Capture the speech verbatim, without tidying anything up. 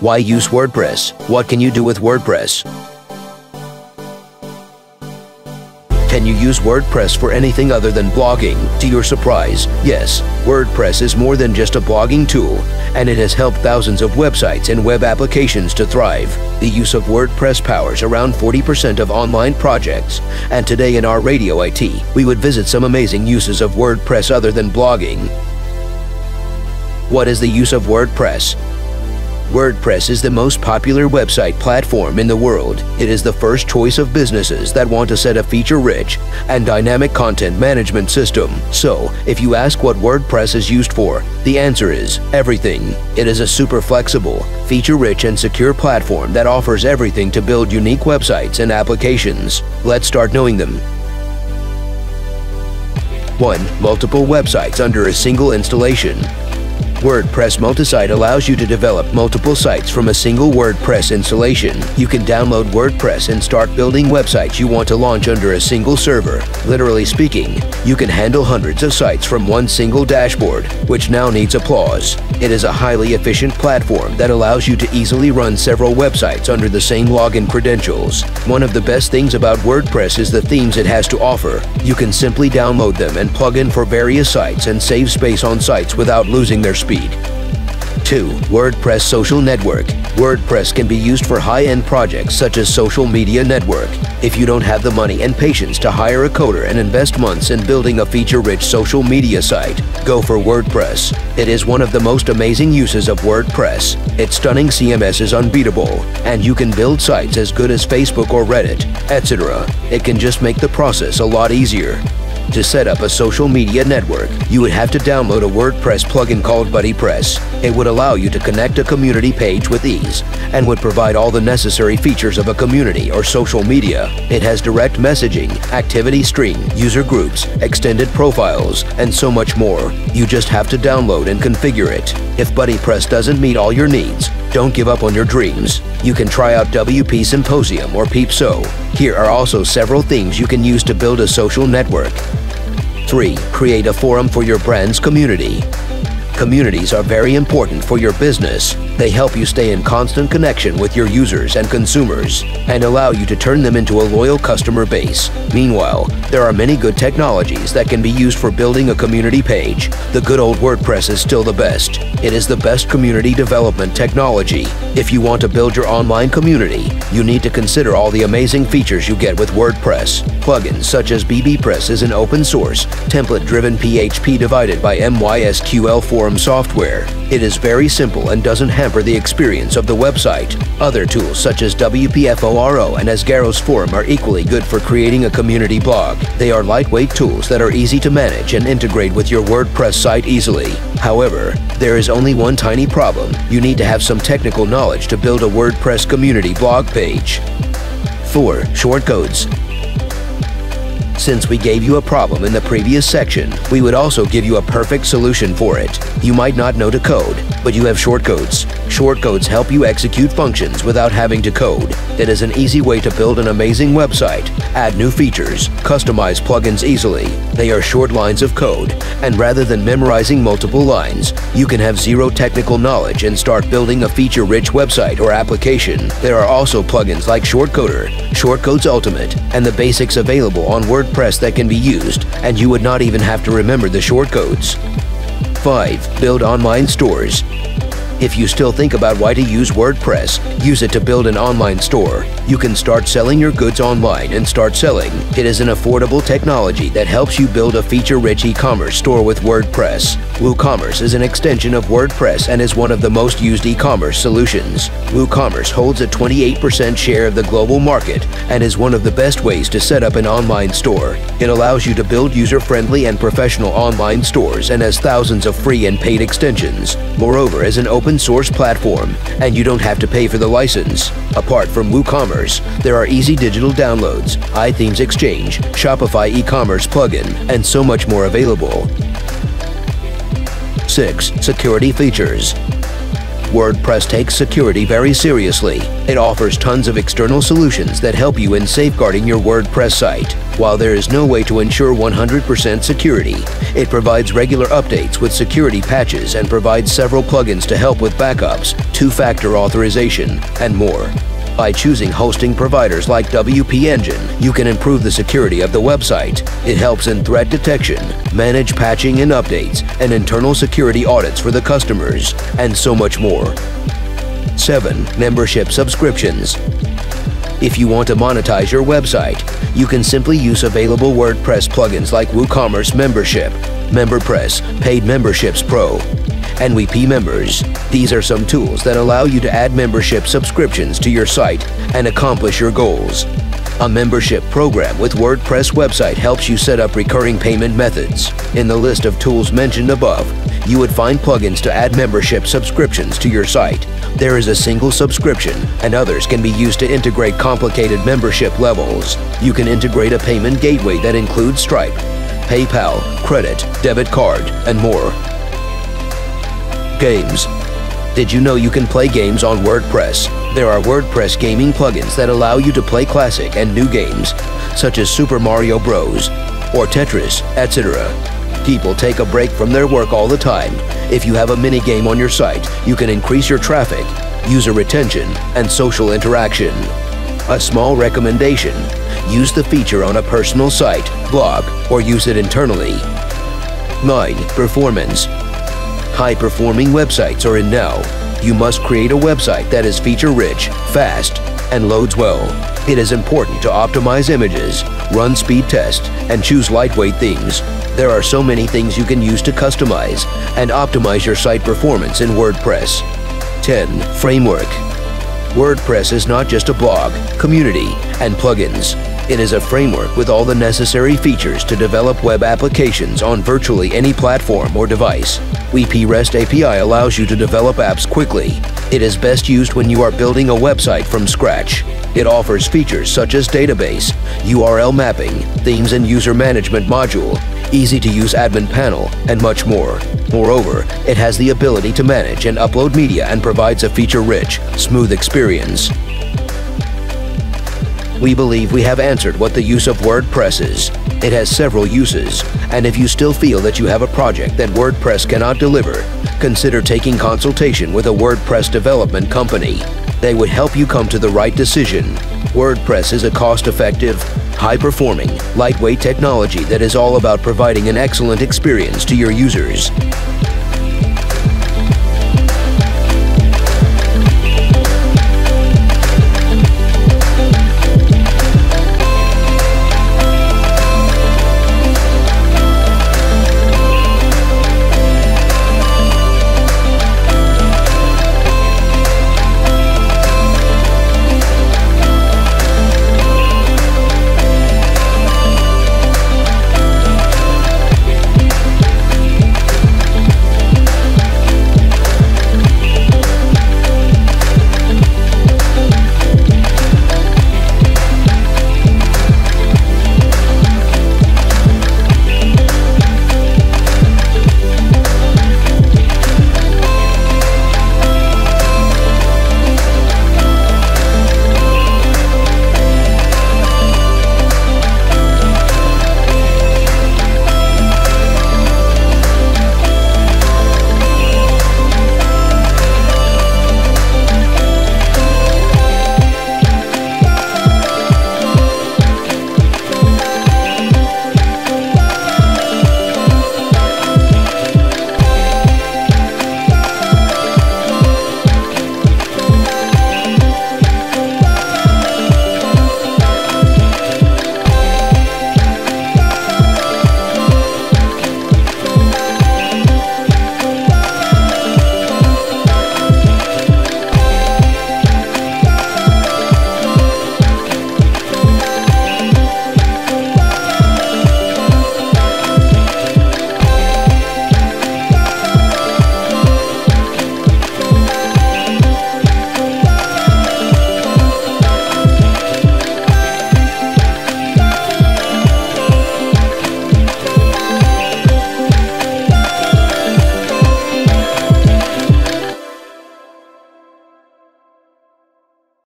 Why use WordPress? What can you do with WordPress? Can you use WordPress for anything other than blogging? To your surprise, yes, WordPress is more than just a blogging tool, and it has helped thousands of websites and web applications to thrive. The use of WordPress powers around forty percent of online projects, and today in our Radio I T, we would visit some amazing uses of WordPress other than blogging. What is the use of WordPress? WordPress is the most popular website platform in the world. It is the first choice of businesses that want to set a feature-rich and dynamic content management system. So, if you ask what WordPress is used for, the answer is everything. It is a super flexible, feature-rich and secure platform that offers everything to build unique websites and applications. Let's start knowing them. one. Multiple websites under a single installation. WordPress Multisite allows you to develop multiple sites from a single WordPress installation. You can download WordPress and start building websites you want to launch under a single server. Literally speaking, you can handle hundreds of sites from one single dashboard, which now needs applause. It is a highly efficient platform that allows you to easily run several websites under the same login credentials. One of the best things about WordPress is the themes it has to offer. You can simply download them and plug in for various sites and save space on sites without losing their speed. two. WordPress Social Network. WordPress can be used for high-end projects such as social media network. If you don't have the money and patience to hire a coder and invest months in building a feature-rich social media site, go for WordPress. It is one of the most amazing uses of WordPress. Its stunning C M S is unbeatable, and you can build sites as good as Facebook or Reddit, et cetera. It can just make the process a lot easier. To set up a social media network, you would have to download a WordPress plugin called BuddyPress. It would allow you to connect a community page with ease and would provide all the necessary features of a community or social media. It has direct messaging, activity stream, user groups, extended profiles, and so much more. You just have to download and configure it. If BuddyPress doesn't meet all your needs, don't give up on your dreams. You can try out W P Symposium or PeepSo. Here are also several things you can use to build a social network. three. Create a forum for your brand's community. Communities are very important for your business. They help you stay in constant connection with your users and consumers and allow you to turn them into a loyal customer base. Meanwhile, there are many good technologies that can be used for building a community page. The good old WordPress is still the best. It is the best community development technology. If you want to build your online community, you need to consider all the amazing features you get with WordPress. Plugins such as BBPress is an open source, template-driven P H P divided by MySQL form software. It is very simple and doesn't hamper the experience of the website. Other tools such as WPFORO and Asgaros Forum are equally good for creating a community blog. They are lightweight tools that are easy to manage and integrate with your WordPress site easily. However, there is only one tiny problem. You need to have some technical knowledge to build a WordPress community blog page. four. Shortcodes. Since we gave you a problem in the previous section, we would also give you a perfect solution for it. You might not know to code, but you have shortcodes. Shortcodes help you execute functions without having to code. It is an easy way to build an amazing website, add new features, customize plugins easily. They are short lines of code, and rather than memorizing multiple lines, you can have zero technical knowledge and start building a feature-rich website or application. There are also plugins like Shortcoder, Shortcodes Ultimate, and the basics available on WordPress. WordPress that can be used, and you would not even have to remember the shortcodes. five. Build online stores. If you still think about why to use WordPress, use it to build an online store. You can start selling your goods online and start selling. It is an affordable technology that helps you build a feature-rich e-commerce store with WordPress. WooCommerce is an extension of WordPress and is one of the most used e-commerce solutions. WooCommerce holds a twenty-eight percent share of the global market and is one of the best ways to set up an online store. It allows you to build user-friendly and professional online stores and has thousands of free and paid extensions. Moreover, as an open open source platform, and you don't have to pay for the license. Apart from WooCommerce, there are easy digital downloads, iThemes Exchange, Shopify e-commerce plugin, and so much more available. six. Security features. WordPress takes security very seriously. It offers tons of external solutions that help you in safeguarding your WordPress site. While there is no way to ensure one hundred percent security, it provides regular updates with security patches and provides several plugins to help with backups, two-factor authorization, and more. By choosing hosting providers like W P Engine, you can improve the security of the website. It helps in threat detection, manage patching and updates, and internal security audits for the customers, and so much more. seven. Membership subscriptions. If you want to monetize your website, you can simply use available WordPress plugins like WooCommerce Membership, MemberPress, Paid Memberships Pro, and W P Members. These are some tools that allow you to add membership subscriptions to your site and accomplish your goals. A membership program with WordPress website helps you set up recurring payment methods. In the list of tools mentioned above, you would find plugins to add membership subscriptions to your site. There is a single subscription, and others can be used to integrate complicated membership levels. You can integrate a payment gateway that includes Stripe, PayPal, credit, debit card, and more. Games. Did you know you can play games on WordPress? There are WordPress gaming plugins that allow you to play classic and new games, such as Super Mario Bros. Or Tetris, et cetera. People take a break from their work all the time. If you have a minigame on your site, you can increase your traffic, user retention, and social interaction. A small recommendation: use the feature on a personal site, blog, or use it internally. nine. Performance. High-performing websites are in now. You must create a website that is feature-rich, fast, and loads well. It is important to optimize images, run speed tests, and choose lightweight themes. There are so many things you can use to customize and optimize your site performance in WordPress. ten. Framework. WordPress is not just a blog, community, and plugins. It is a framework with all the necessary features to develop web applications on virtually any platform or device. W P REST A P I allows you to develop apps quickly. It is best used when you are building a website from scratch. It offers features such as database, U R L mapping, themes and user management module, easy-to-use admin panel, and much more. Moreover, it has the ability to manage and upload media and provides a feature-rich, smooth experience. We believe we have answered what the use of WordPress is. It has several uses, and if you still feel that you have a project that WordPress cannot deliver, consider taking consultation with a WordPress development company. They would help you come to the right decision. WordPress is a cost-effective, high-performing, lightweight technology that is all about providing an excellent experience to your users.